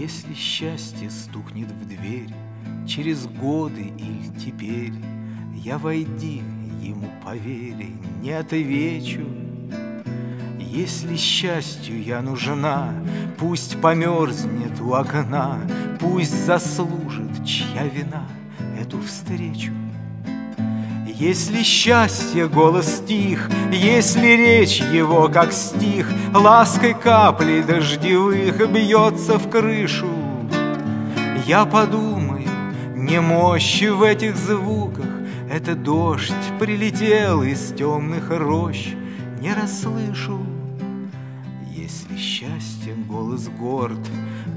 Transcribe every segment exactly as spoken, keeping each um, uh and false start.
Если счастье стукнет в дверь через годы или теперь, я войди, ему поверь, не отвечу. Если счастью я нужна, пусть померзнет у окна, пусть заслужит, чья вина, эту встречу. Если счастье голос тих, если речь его как стих, лаской каплей дождевых бьется в крышу, я подумаю, не мощи в этих звуках, это дождь прилетел из темных рощ, не расслышу. Если счастьем голос горд,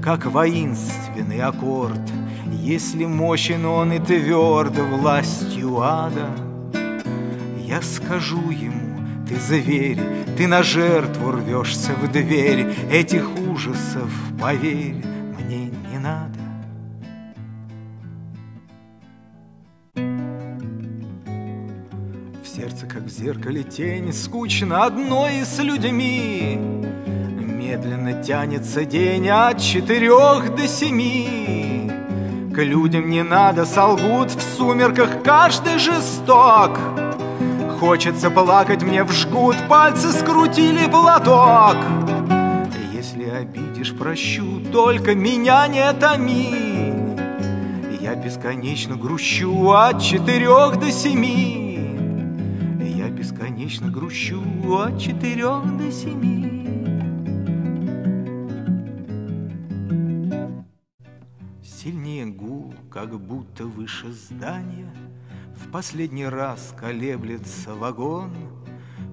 как воинственный аккорд, если мощен он и тверд властью ада, я скажу ему: ты зверь, ты на жертву рвешься в дверь, этих ужасов, поверь, мне не надо. В сердце, как в зеркале, тень, скучно одной с людьми. Медленно тянется день от четырех до семи. К людям не надо, солгут в сумерках, каждый жесток. Хочется плакать мне в жгут, пальцы скрутили платок. Если обидишь, прощу, только меня не томи. Я бесконечно грущу от четырех до семи. Я бесконечно грущу от четырех до семи. Сильнее гул, как будто выше здания. В последний раз колеблется вагон.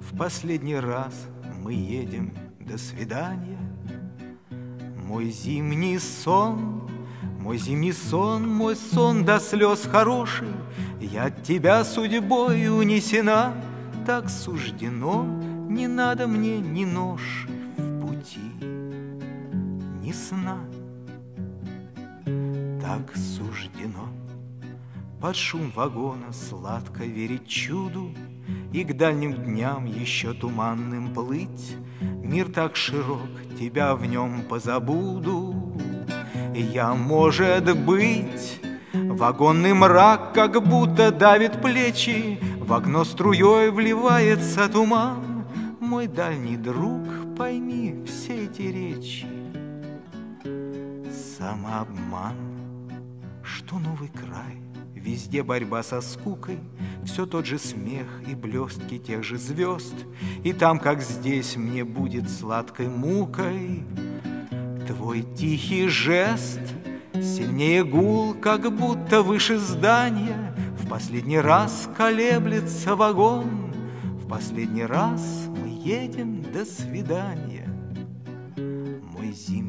В последний раз мы едем, до свидания. Мой зимний сон, мой зимний сон, мой сон до слез хороший. Я от тебя судьбой унесена, так суждено. Не надо мне ни ноши в пути, ни сна. Так суждено. Под шум вагона сладко верить чуду и к дальним дням еще туманным плыть. Мир так широк, тебя в нем позабуду. Я, может быть, вагонный мрак как будто давит плечи, в окно струей вливается туман. Мой дальний друг, пойми все эти речи — самообман. Что новый край, везде борьба со скукой, все тот же смех и блестки тех же звезд, и там, как здесь, мне будет сладкой мукой твой тихий жест. Сильнее гул, как будто выше здания. В последний раз колеблется вагон. В последний раз мы едем, до свидания. Мой зимний